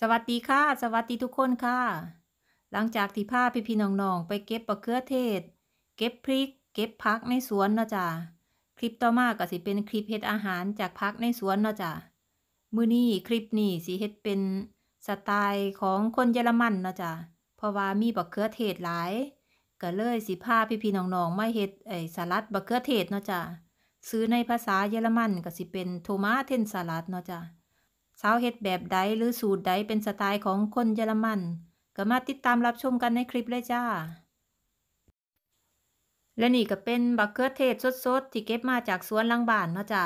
สวัสดีค่ะสวัสดีทุกคนค่ะหลังจากที่พาพี่ๆน้องๆไปเก็บมะเขือเทศเก็บพริกเก็บผักในสวนเนาะจ้ะคลิปต่อมาก็สิเป็นคลิปเฮ็ดอาหารจากผักในสวนเนาะจ้ะมื้อนี้คลิปนี้สิเฮ็ดเป็นสไตล์ของคนเยอรมันเนาะจ้ะเพราะว่ามีมะเขือเทศหลายก็เลยสิพาพี่ๆน้องๆมาเฮ็ดสลัดมะเขือเทศเนาะจ้ะซื้อในภาษาเยอรมันก็สิเป็นโทมาเทนสลัดเนาะจ้ะสาวเฮ็ดแบบใดหรือสูตรใดเป็นสไตล์ของคนเยอรมันก็มาติดตามรับชมกันในคลิปเลยจ้าและนี่ก็เป็นมะเขือเทศสดๆที่เก็บมาจากสวนหลังบ้านเนาะจ้า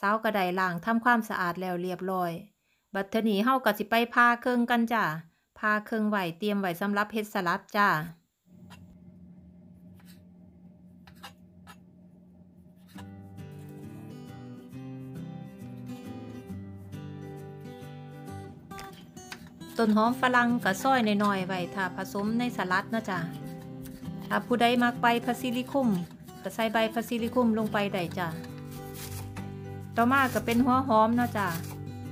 สาวก็ได้ล้างทำความสะอาดแล้วเรียบร้อยบัดเทอนี้เฮาก็สิไปพาเครื่องกันจ้าพาเครื่องไว้เตรียมไว้สำหรับเฮ็ดสลัดจ้าต้นหอมฝรั่งกะซอยน้อยๆไว้ถ้าผสมในสลัดนะจ๊ะถ้าผู้ใดมักใบพาซิลิคุมก็ใส่ใบพาซิลิคุมลงไปได้จ้ะต่อมาก็เป็นหัวหอมนะจ๊ะ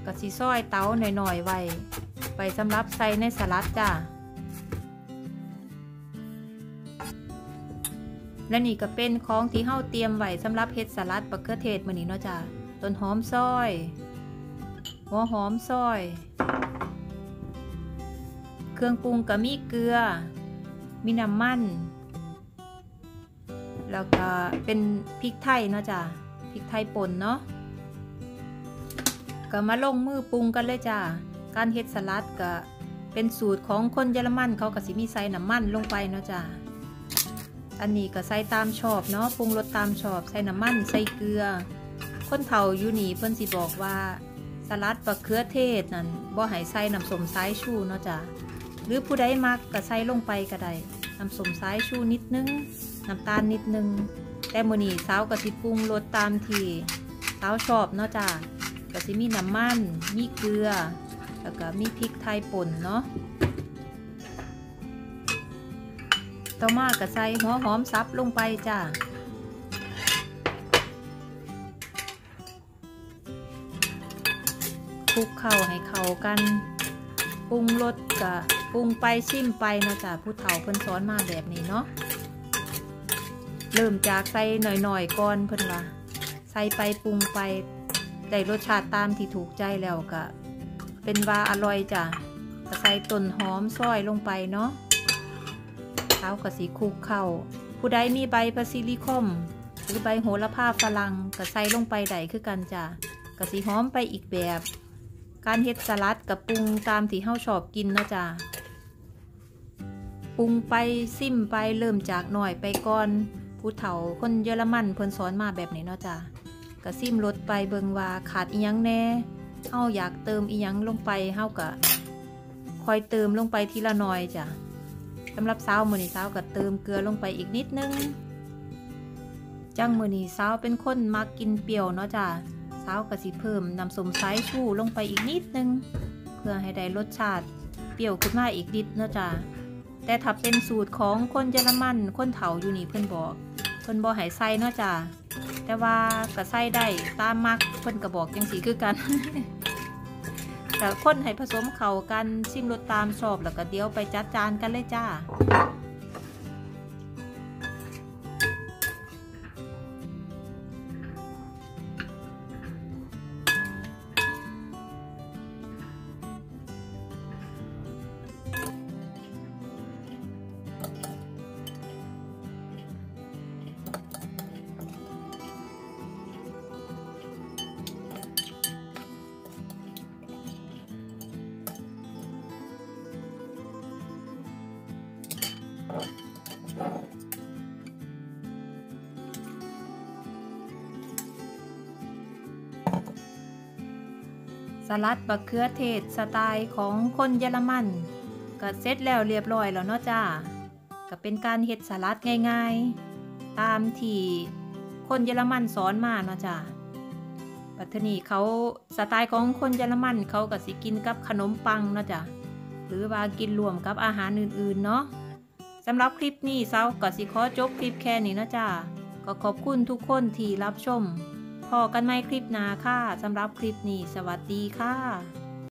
กะสิซอยเตาน้อยๆไว้สำหรับใส่ในสลัดจ้ะและนี่ก็เป็นของที่เฮาเตรียมไว้สำหรับเฮ็ดสลัดมะเขือเทศมื้อนี้เนาะจ๊ะต้นหอมซอยหัวหอมซอยเครื่องปรุงก็มีเกลือมีน้ำมันแล้วก็เป็นพริกไทยเนาะจ้ะพริกไทยป่นเนาะก็มาลงมือปรุงกันเลยจ้ะการเฮ็ดสลัดก็เป็นสูตรของคนเยอรมันเขาก็สิมีใส่น้ำมันลงไปเนาะจ้ะอันนี้ก็ใส่ตามชอบเนาะปรุงรสตามชอบใส่น้ำมันใส่เกลือคนเฒ่าอยู่นี่เพิ่นสิบอกว่าสลัดมะเขือเทศนั่นบ่ให้ใส่น้ำส้มสายชูเนาะจ้ะหรือผู้ใดมักก็ใส่ลงไปก็ได้น้ำส้มสายชูนิดนึงน้ำตาลนิดนึงแต่มื้อนี้สาวก็สิปรุงรสตามที่สาวชอบเนาะจ้ะก็สิมีน้ำมันมีเกลือแล้วก็มีพริกไทยป่นเนาะต่อมาก็ใส่หัวหอมสับลงไปจ้ะคลุกเข้าให้เข้ากันปรุงรสก็ปรุงไปชิมไปเนาะจ้ะผู้เฒ่าเพิ่นสอนมาแบบนี้เนาะเริ่มจากใส่หน่อยๆก่อนเพิ่นว่าใส่ไปปรุงไปได้รสชาติตามที่ถูกใจแล้วก็เป็นว่าอร่อยจ้ะก็ใส่ต้นหอมซอยลงไปเนาะเท้าก็สิคลุกเข้าผู้ใดมีใบพาซิลิคอมหรือใบโหระพาฝรั่งก็ใส่ลงไปได้คือกันจ้ะก็สิหอมไปอีกแบบการเฮ็ดสลัดกับปรุงตามที่เฮาชอบกินเนาะจ้ะปรุงไปซิมไปเริ่มจากหน่อยไปก่อนผู้เฒ่าคนเยอรมันเพิ่นสอนมาแบบนี้เนาะจ้ะก็ซิมลดไปเบิ่งว่าขาดอีหยังแน่เฮาอยากเติมอีหยังลงไปเฮาก็คอยเติมลงไปทีละหน่อยจ้ะสำหรับสาวมื้อนี้สาวก็เติมเกลือลงไปอีกนิดนึงจังมื้อนี้สาวเป็นคนมักกินเปรี้ยวเนาะจ้ะสาวก็สิเพิ่มน้ำส้มสายชูลงไปอีกนิดนึงเพื่อให้ได้รสชาติเปรี้ยวขึ้นมาอีกนิดเนาะจ้ะแต่ถ้าเป็นสูตรของคนเยอรมันคนเฒ่าอยู่นี่เพิ่นบอกเพิ่นบ่ให้ใส่เนาะจ้ะแต่ว่าก็ใส่ได้ตามมักเพิ่นก็บอกจังสีคือกัน แต่คนให้ผสมเข้ากันชิมรสตามชอบแล้วก็เดี๋ยวไปจัดจานกันเลยจ้าสลัดมะเขือเทศสไตล์ของคนเยอรมันก็เสร็จแล้วเรียบร้อยแล้วเนาะจ้าก็เป็นการเฮ็ดสลัดง่ายๆตามที่คนเยอรมันสอนมาเนาะจ้าปัจจุบันนี้เขาสไตล์ของคนเยอรมันเขาก็สิกินกับขนมปังเนาะจ้าหรือว่ากินรวมกับอาหารอื่นๆเนาะสำหรับคลิปนี้สาวก็สิขอจบคลิปแค่นี้เนาะจ้าก็ขอบคุณทุกคนที่รับชมพอกันไหมคลิปหน้าค่ะสำหรับคลิปนี้สวัสดีค่ะ